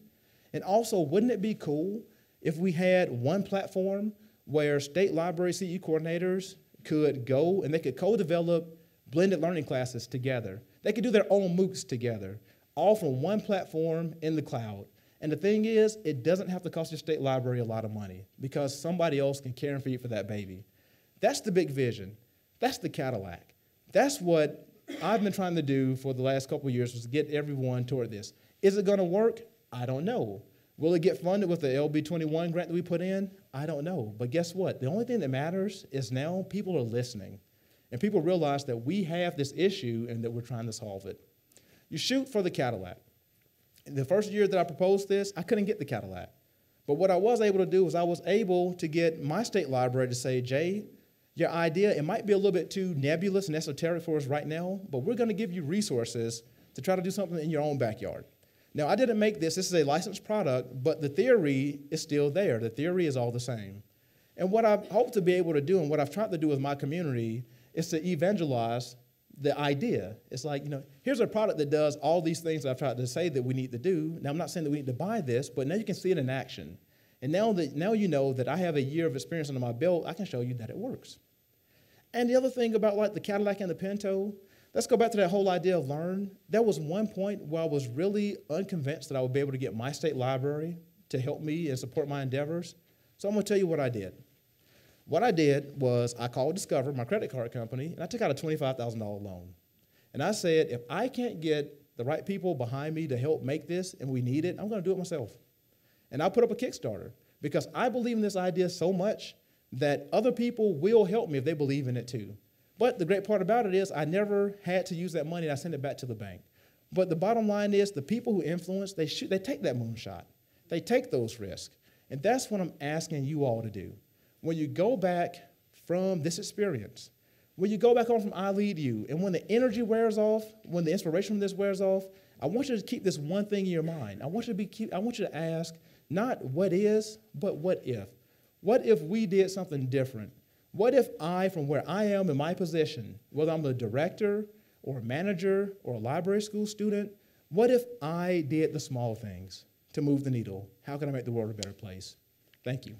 And also, wouldn't it be cool if we had one platform where state library C E coordinators could go and they could co-develop blended learning classes together? They could do their own MOOCs together, all from one platform in the cloud. And the thing is, it doesn't have to cost your state library a lot of money because somebody else can care and feed for that baby. That's the big vision. That's the Cadillac. That's what I've been trying to do for the last couple of years, was to get everyone toward this. Is it gonna work? I don't know. Will it get funded with the L B twenty-one grant that we put in? I don't know, but guess what? The only thing that matters is now people are listening, and people realize that we have this issue and that we're trying to solve it. You shoot for the Cadillac. The first year that I proposed this, I couldn't get the Cadillac. But what I was able to do was I was able to get my state library to say, Jay, your idea, it might be a little bit too nebulous and esoteric for us right now, but we're gonna give you resources to try to do something in your own backyard. Now, I didn't make this, this is a licensed product, but the theory is still there. The theory is all the same. And what I hope to be able to do, and what I've tried to do with my community, is to evangelize the idea. It's like, you know, here's a product that does all these things that I've tried to say that we need to do. Now, I'm not saying that we need to buy this, but now you can see it in action. And now that now you know that I have a year of experience under my belt, I can show you that it works. And the other thing about like the Cadillac and the Pinto, let's go back to that whole idea of learn. There was one point where I was really unconvinced that I would be able to get my state library to help me and support my endeavors. So I'm gonna tell you what I did. What I did was I called Discover, my credit card company, and I took out a twenty-five thousand dollar loan. And I said, if I can't get the right people behind me to help make this and we need it, I'm gonna do it myself. And I put up a Kickstarter because I believe in this idea so much that other people will help me if they believe in it too. But the great part about it is I never had to use that money, and I sent it back to the bank. But the bottom line is the people who influence, they, shoot, they take that moonshot. They take those risks. And that's what I'm asking you all to do. When you go back from this experience, when you go back home from I Lead You, and when the energy wears off, when the inspiration from this wears off, I want you to keep this one thing in your mind. I want you to be keep, I want you to ask not what is, but what if. What if we did something different? What if I, from where I am in my position, whether I'm a director or a manager or a library school student, what if I did the small things to move the needle? How can I make the world a better place? Thank you.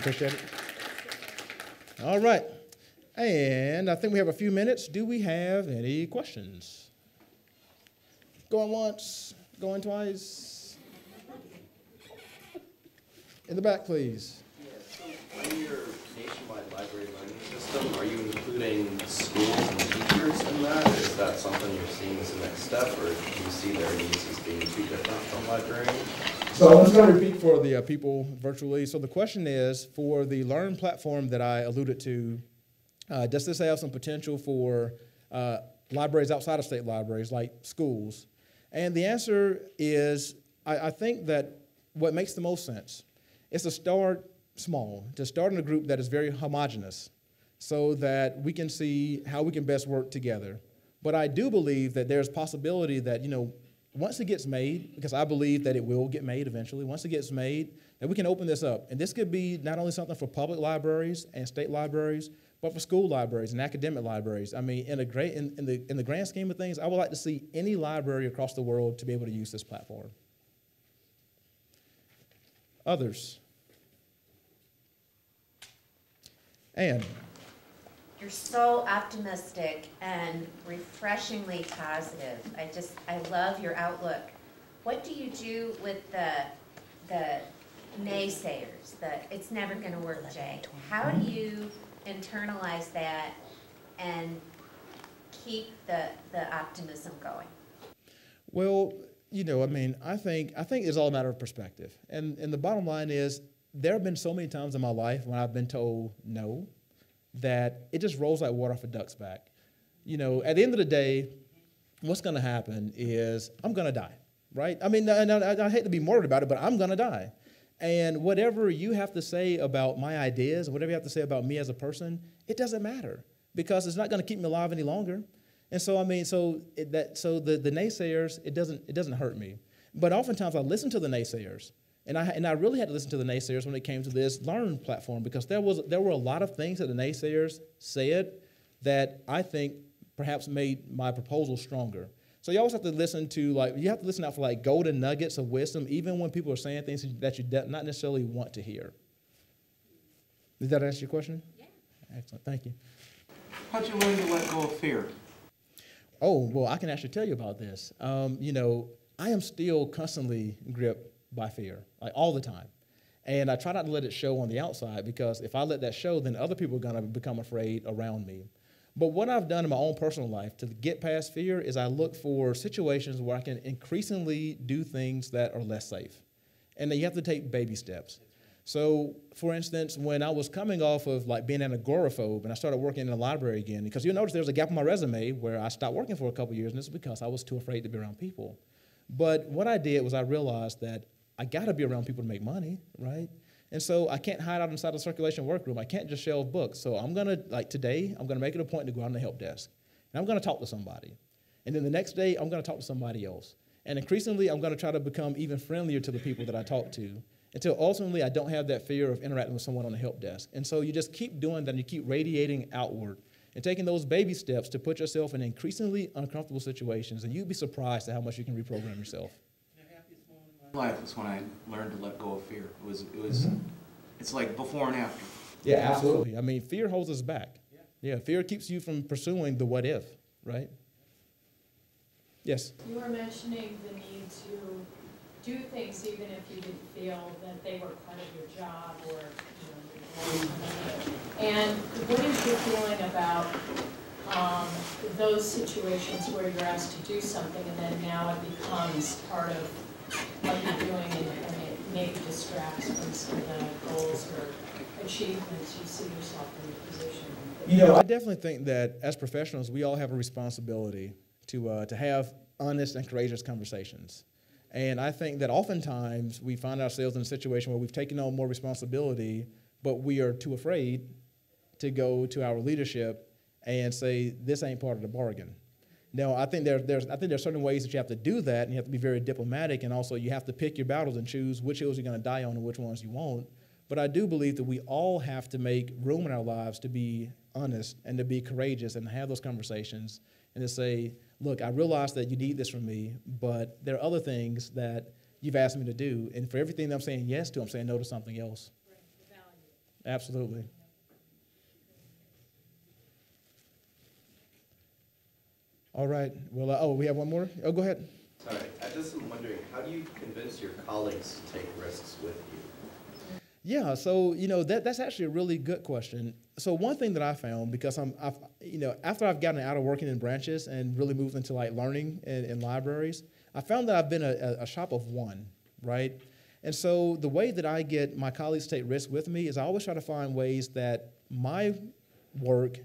Appreciate it. All right, and I think we have a few minutes. Do we have any questions? Going once, going twice. In the back, please. Yeah, so in your nationwide library learning system, are you including schools and teachers in that? Is that something you're seeing as the next step, or do you see their needs as being too different from librarians? So I'm just going to repeat for the uh, people virtually. So the question is, for the Learn platform that I alluded to, uh, does this have some potential for uh, libraries outside of state libraries, like schools? And the answer is, I, I think that what makes the most sense is to start small, to start in a group that is very homogenous, so that we can see how we can best work together. But I do believe that there's possibility that, you know, once it gets made, because I believe that it will get made eventually, once it gets made, that we can open this up. And this could be not only something for public libraries and state libraries, but for school libraries and academic libraries. I mean, in, a great, in, in, the, in the grand scheme of things, I would like to see any library across the world to be able to use this platform. Others? Anne. You're so optimistic and refreshingly positive. I just, I love your outlook. What do you do with the, the naysayers, the it's never going to work, Jay? How do you internalize that and keep the, the optimism going? Well, you know, I mean, I think, I think it's all a matter of perspective. And, and the bottom line is, there have been so many times in my life when I've been told no, that it just rolls like water off a duck's back. You know, at the end of the day, what's going to happen is I'm going to die, right? I mean, and I, I hate to be morbid about it, but I'm going to die. And whatever you have to say about my ideas, whatever you have to say about me as a person, it doesn't matter because it's not going to keep me alive any longer. And so, I mean, so it, that so the, the naysayers, it doesn't it doesn't hurt me. But oftentimes I listen to the naysayers. And I, and I really had to listen to the naysayers when it came to this Learn platform, because there was there were a lot of things that the naysayers said that I think perhaps made my proposal stronger. So you always have to listen to, like, you have to listen out for, like, golden nuggets of wisdom, even when people are saying things that you not necessarily want to hear. Did that answer your question? Yeah. Excellent. Thank you. How'd you learn to let go of fear? Oh, well, I can actually tell you about this. Um, you know, I am still constantly gripped by fear, like all the time. And I try not to let it show on the outside, because if I let that show, then other people are gonna become afraid around me. But what I've done in my own personal life to get past fear is I look for situations where I can increasingly do things that are less safe. And then you have to take baby steps. So for instance, when I was coming off of like being an agoraphobe and I started working in the library again, because you'll notice there's a gap in my resume where I stopped working for a couple years, and it's because I was too afraid to be around people. But what I did was I realized that I gotta be around people to make money, right? And so I can't hide out inside the circulation workroom. I can't just shelve books. So I'm gonna, like today, I'm gonna make it a point to go out on the help desk. And I'm gonna talk to somebody. And then the next day, I'm gonna talk to somebody else. And increasingly, I'm gonna try to become even friendlier to the people that I talk to, until ultimately I don't have that fear of interacting with someone on the help desk. And so you just keep doing that, and you keep radiating outward and taking those baby steps to put yourself in increasingly uncomfortable situations, and you'd be surprised at how much you can reprogram yourself. Life was when I learned to let go of fear. It was, it was, mm-hmm. It's like before and after. Yeah, absolutely. I mean, fear holds us back. Yeah. Yeah, fear keeps you from pursuing the what if, right? Yes? You were mentioning the need to do things even if you didn't feel that they were part of your job or, you know, your and what is your feeling about um, those situations where you're asked to do something and then now it becomes part of what you're doing, and it maybe distracts from some of the goals or achievements you see yourself in your position? You know, I definitely think that as professionals, we all have a responsibility to, uh, to have honest and courageous conversations. And I think that oftentimes we find ourselves in a situation where we've taken on more responsibility, but we are too afraid to go to our leadership and say, this ain't part of the bargain. Now, I think there, there's, I think there are certain ways that you have to do that, and you have to be very diplomatic, and also you have to pick your battles and choose which hills you're going to die on and which ones you won't. But I do believe that we all have to make room in our lives to be honest and to be courageous and have those conversations and to say, look, I realize that you need this from me, but there are other things that you've asked me to do, and for everything that I'm saying yes to, I'm saying no to something else. Absolutely. All right. Well, uh, oh, we have one more? Oh, go ahead. All right. I just am wondering, how do you convince your colleagues to take risks with you? Yeah. So, you know, that, that's actually a really good question. So one thing that I found, because I'm, I've, you know, after I've gotten out of working in branches and really moved into like learning in, in libraries, I found that I've been a, a shop of one, right? And so the way that I get my colleagues to take risks with me is I always try to find ways that my work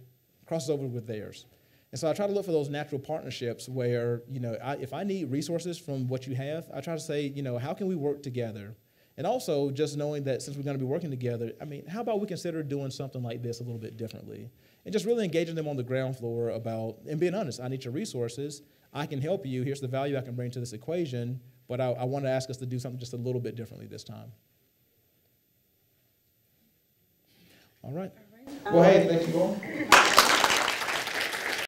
crosses over with theirs. And so I try to look for those natural partnerships where, you know, I, if I need resources from what you have, I try to say, you know, how can we work together? And also just knowing that since we're going to be working together, I mean, how about we consider doing something like this a little bit differently? And just really engaging them on the ground floor about, and being honest, I need your resources. I can help you. Here's the value I can bring to this equation. But I, I want to ask us to do something just a little bit differently this time. All right. All right. Well, hey, thank you all.